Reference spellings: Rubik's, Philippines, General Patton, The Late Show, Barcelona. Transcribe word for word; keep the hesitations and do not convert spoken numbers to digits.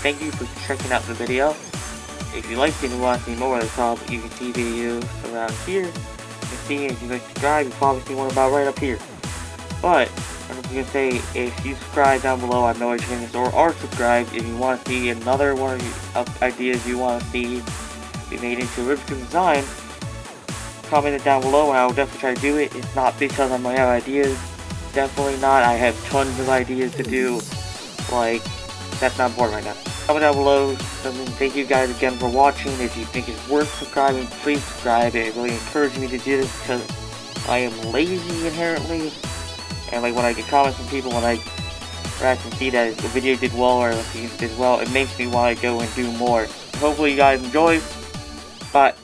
Thank you for checking out the video. If you liked it and want to see more of the top, you can see videos around here. And see, if you like subscribe, you probably see one about right up here. But I'm just gonna say, if you subscribe down below, I know you're doing this, or are subscribed. If you want to see another one of ideas you want to see be made into a Rubik's design, comment it down below, and I will definitely try to do it. It's not because I'm running out of ideas. Definitely not. I have tons of ideas to do. Like, that's not important right now. Comment down below. I mean, thank you guys again for watching. If you think it's worth subscribing, please subscribe. It really encouraged me to do this because I am lazy inherently. And like when I get comments from people, when I react and see that the video did well or the season did well, it makes me want to go and do more. Hopefully you guys enjoy. Bye.